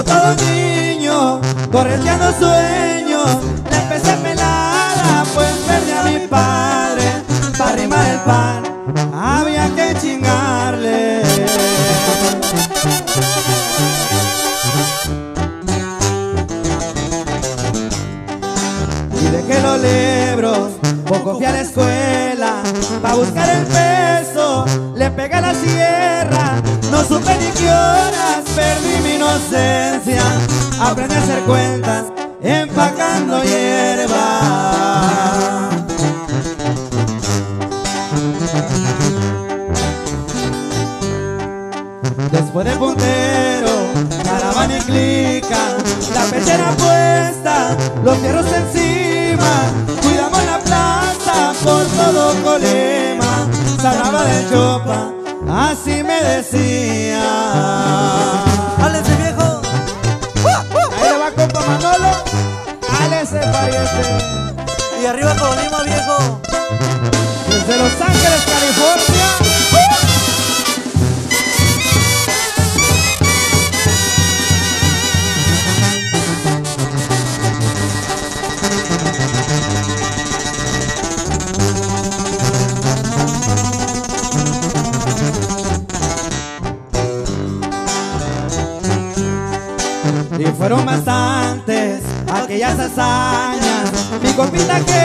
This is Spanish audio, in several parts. como todo niño, correteando sueños, la empecé pelada, pues perdí a mi padre. Para arrimar el pan había que chingarle. Y dejé los libros, poco fui a la escuela, pa' buscar el peso, le pegué a la sierra. No supe ni qué horas, perdí mi inocencia. Aprendí a hacer cuentas empacando hierba. Después de puntero, caravana y clica, la pechera puesta, los fierros encima, cuidamos la plaza por todo Colemas. Sanaba de chopa, así me decía. ¡Álese, viejo! Ahí le va compa Manolo. ¡Álese, pariente! Y arriba Colima, viejo. Desde Los Ángeles, California. Y fueron bastantes aquellas hazañas. Mi compita que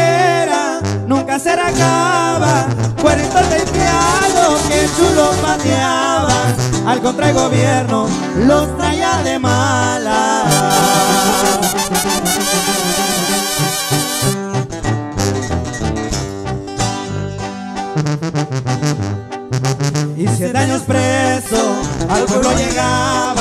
era nunca se la acaba. Cuerito teiteado que chulo pateaba. Al contra el gobierno los traía de mala. Y 7 años preso al pueblo llegaba.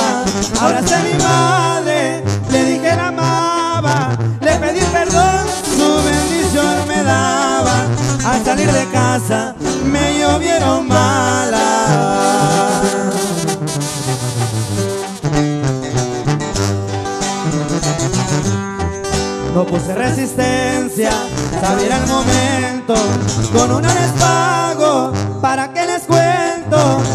Ahora sé mi madre, le dije la amaba, le pedí perdón, su bendición me daba. Al salir de casa me llovieron malas. No puse resistencia, sabía el momento, con una les pago, ¿para qué les cuento?